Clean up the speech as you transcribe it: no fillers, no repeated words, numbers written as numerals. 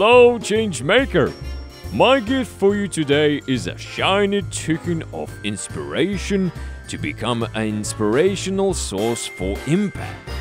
Hello, Changemaker! My gift for you today is a shiny token of inspiration to become an inspirational source for impact.